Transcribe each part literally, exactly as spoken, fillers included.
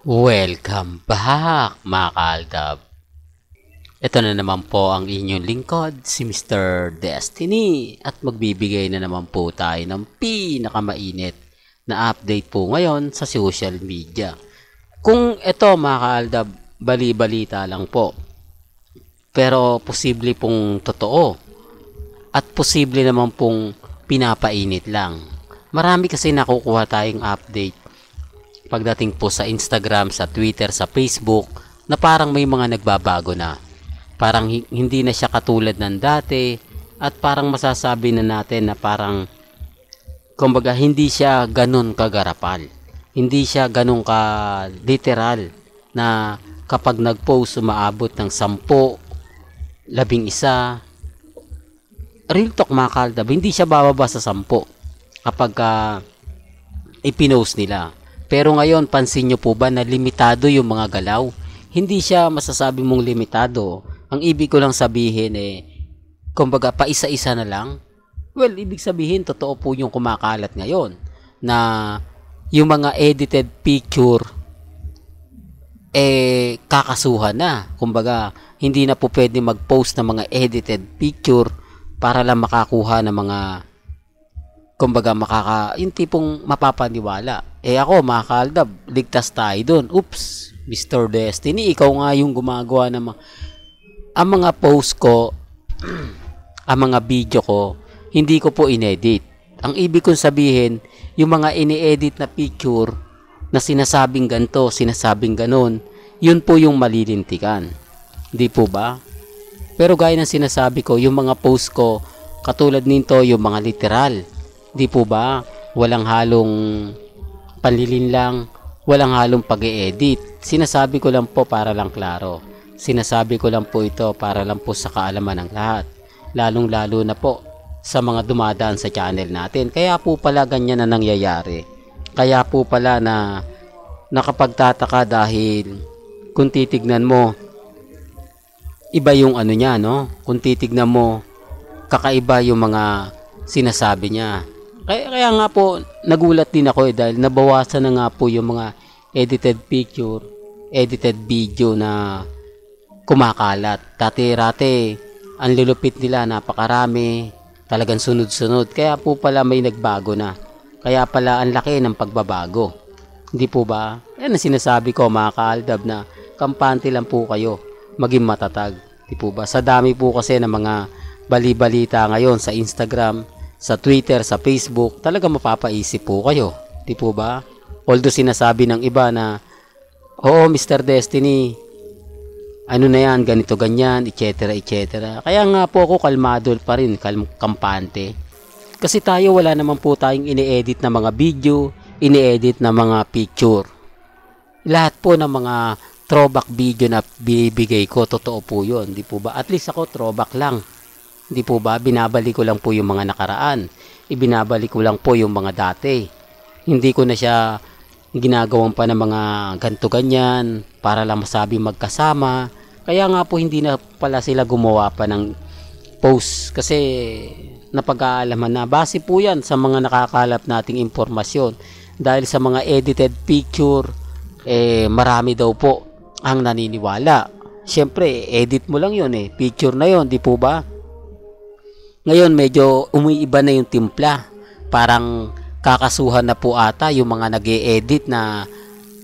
Welcome back mga ka-Aldub. Ito na naman po ang inyong lingkod, si Mister Destiny. At magbibigay na naman po tayo ng pinakamainit na update po ngayon sa social media. Kung ito mga ka-Aldub, bali-balita lang po. Pero posible pong totoo. At posible naman pong pinapainit lang. Marami kasi nakukuha tayong update pagdating po sa Instagram, sa Twitter, sa Facebook na parang may mga nagbabago na. Parang hindi na siya katulad ng dati at parang masasabi na natin na parang kumbaga hindi siya ganun kagarapal. Hindi siya ganun ka literal na kapag nag-post umaabot ng sampo, labing isa. Real talk mga ka-Aldub, hindi siya bababa sa sampo kapag uh, ipinost nila. Pero ngayon, pansin nyo po ba na limitado yung mga galaw? Hindi siya masasabi mong limitado. Ang ibig ko lang sabihin eh, kumbaga pa isa-isa na lang. Well, ibig sabihin, totoo po yung kumakalat ngayon na yung mga edited picture eh kakasuhan na. Kumbaga, hindi na po pwede mag-post ng mga edited picture para lang makakuha ng mga kumbaga makaka yung tipong mapapaniwala. Eh ako mga ka-Aldub, ligtas tayo doon. Oops, Mister Destiny, ikaw nga yung gumagawa ng mga ang mga post ko, ang mga video ko, hindi ko po inedit. Ang ibig kong sabihin, yung mga ini-edit na picture na sinasabing ganto, sinasabing ganon, yun po yung malilintikan. Hindi po ba? Pero gaya ng sinasabi ko, yung mga post ko, katulad nito, yung mga literal. Di po ba? Walang halong panlilin lang, walang halong pag-e-edit. Sinasabi ko lang po para lang klaro. Sinasabi ko lang po ito para lang po sa kaalaman ng lahat. Lalong-lalo na po sa mga dumadaan sa channel natin. Kaya po pala ganyan na nangyayari. Kaya po pala na nakapagtataka dahil kung titignan mo, iba yung ano niya, no? Kung titignan mo, kakaiba yung mga sinasabi niya. Kaya, kaya nga po, nagulat din ako eh, dahil nabawasan na nga po yung mga edited picture, edited video na kumakalat. Dati-rate, ang lulupit nila, napakarami, talagang sunod-sunod. Kaya po pala may nagbago na. Kaya pala ang laki ng pagbabago. Hindi po ba? Yan ang sinasabi ko mga ka-Aldub na kampante lang po kayo. Maging matatag, di po ba? Sa dami po kasi ng mga balibalita ngayon sa Instagram, sa Twitter, sa Facebook, talaga mapapaisip po kayo, di po ba? Although sinasabi ng iba na, oo, Mister Destiny, ano na yan, ganito, ganyan, et cetera, et cetera. Kaya nga po ako kalmado pa rin, kampante. Kasi tayo wala naman po tayong ini-edit na mga video, ini-edit na mga picture. Lahat po ng mga throwback video na binibigay ko, totoo po yun, di po ba? At least ako throwback lang, di po ba? Binabalik ko lang po yung mga nakaraan, ibinabalik ko lang po yung mga dati. Hindi ko na siya ginagawang pa ng mga ganto ganyan para lang masabi magkasama. Kaya nga po hindi na pala sila gumawa pa ng post kasi napag-aalaman na base po yan sa mga nakakalap nating impormasyon. Dahil sa mga edited picture, eh marami daw po ang naniniwala. Siyempre, edit mo lang yun eh. Picture na yun, di po ba? Ngayon, medyo umiiba na yung timpla. Parang kakasuhan na po ata yung mga nag-e-edit na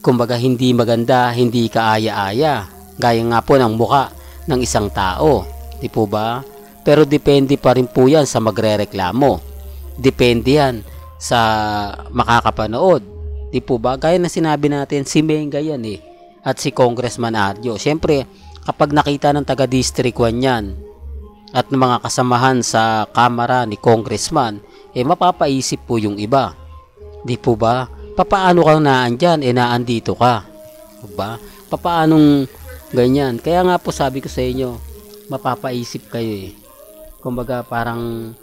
kumbaga hindi maganda, hindi kaaya-aya. Gaya nga po ng muka ng isang tao. Di po ba? Pero depende pa rin po yan sa magre-reklamo. Depende yan sa makakapanood. Di po ba? Gaya na sinabi natin, si Menngay yan eh. At si Congressman Arjo. Siyempre, kapag nakita ng taga-district one yan at ng mga kasamahan sa kamara ni Congressman, eh mapapaisip po yung iba. Di po ba? Papaano ka naandyan? Eh naandito ka. Diba? Papaanong ganyan? Kaya nga po sabi ko sa inyo, mapapaisip kayo eh. Kumbaga parang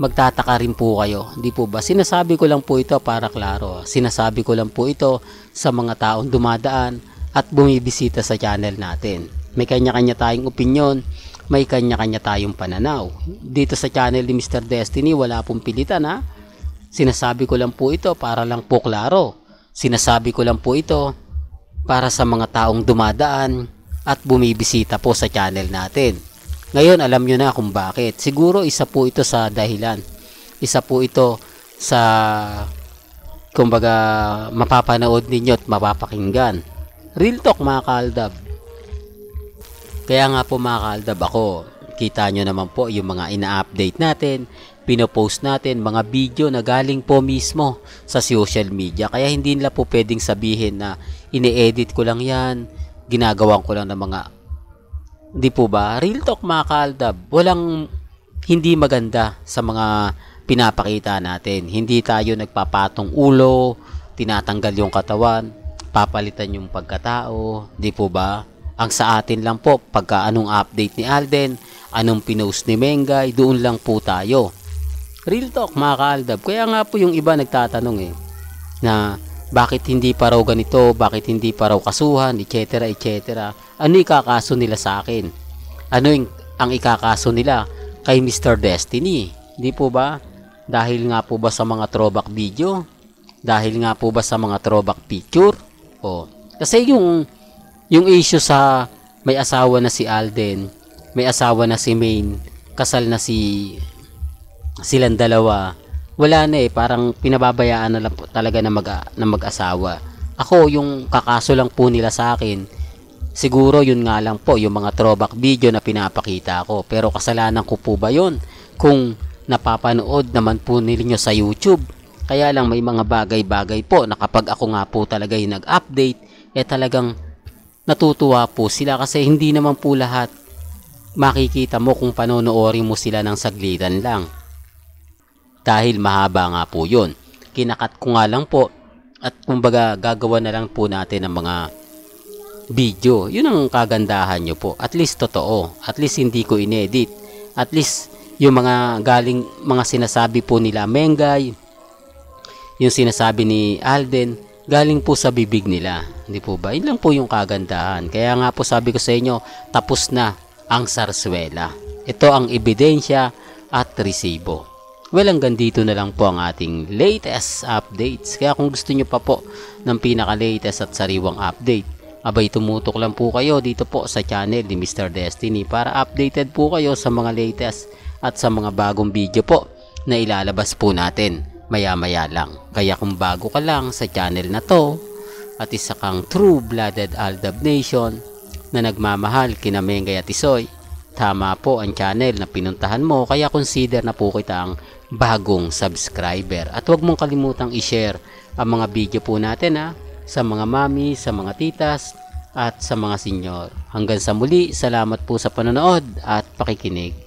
magtataka rin po kayo, di po ba? Sinasabi ko lang po ito para klaro. Sinasabi ko lang po ito sa mga taong dumadaan at bumibisita sa channel natin. May kanya-kanya tayong opinyon, may kanya-kanya tayong pananaw. Dito sa channel ni Mister Destiny, wala pong pilitan ha. Sinasabi ko lang po ito para lang po klaro. Sinasabi ko lang po ito para sa mga taong dumadaan at bumibisita po sa channel natin. Ngayon alam nyo na kung bakit. Siguro isa po ito sa dahilan. Isa po ito sa kumbaga mapapanood ninyo at mapapakinggan. Real talk mga ka-Aldab. Kaya nga po mga ka-Aldab ako, kita nyo naman po yung mga ina-update natin, pinopost natin, mga video na galing po mismo sa social media. Kaya hindi nila po pwedeng sabihin na ini-edit ko lang yan, ginagawan ko lang ng mga, di po ba? Real talk mga ka-Aldab, walang hindi maganda sa mga pinapakita natin. Hindi tayo nagpapatong ulo, tinatanggal yung katawan, papalitan yung pagkatao, di po ba? Ang sa atin lang po, pagka anong update ni Alden, anong pinost ni Menngay, doon lang po tayo. Real talk mga ka-Aldab. Kaya nga po yung iba nagtatanong eh, na bakit hindi pa raw ganito, bakit hindi pa raw kasuhan, et cetera et cetera. Ano ikakaso nila sa akin? Ano yung, ang ikakaso nila kay Mister Destiny? Di po ba? Dahil nga po ba sa mga throwback video? Dahil nga po ba sa mga throwback picture? O, kasi yung yung issue sa may asawa na si Alden, may asawa na si Maine, kasal na si silang dalawa, wala na eh, parang pinababayaan na lang talaga na, mag, na mag-asawa. Ako yung kakaso lang po nila sa akin, siguro yun nga lang po yung mga throwback video na pinapakita ko. Pero kasalanan ko po ba yun kung napapanood naman po ninyo sa YouTube? Kaya lang may mga bagay-bagay po na kapag ako nga po talaga yung nag-update, eh talagang natutuwa po sila kasi hindi naman po lahat makikita mo kung panonoorin mo sila ng saglitan lang. Dahil mahaba nga po yun. Kinakat ko nga lang po at kumbaga gagawa na lang po natin ng mga video. Yun ang kagandahan nyo po. At least totoo. At least hindi ko inedit. At least yung mga galing mga sinasabi po nila Menngay, yung sinasabi ni Alden, galing po sa bibig nila. Hindi po ba? Yun lang po yung kagandahan. Kaya nga po sabi ko sa inyo, tapos na ang sarsuela. Ito ang ebidensya at resibo. Well, hanggang dito na lang po ang ating latest updates. Kaya kung gusto nyo pa po ng pinaka-latest at sariwang update, abay tumutok lang po kayo dito po sa channel ni Mister Destiny para updated po kayo sa mga latest at sa mga bagong video po na ilalabas po natin maya-maya lang. Kaya kung bago ka lang sa channel na to at isa kang true-blooded Aldub Nation na nagmamahal kina Menngay at Isoy, tama po ang channel na pinuntahan mo, kaya consider na po kita ang bagong subscriber. At huwag mong kalimutang i-share ang mga video po natin ha, sa mga mami, sa mga titas at sa mga senior. Hanggang sa muli, salamat po sa panonood at pakikinig.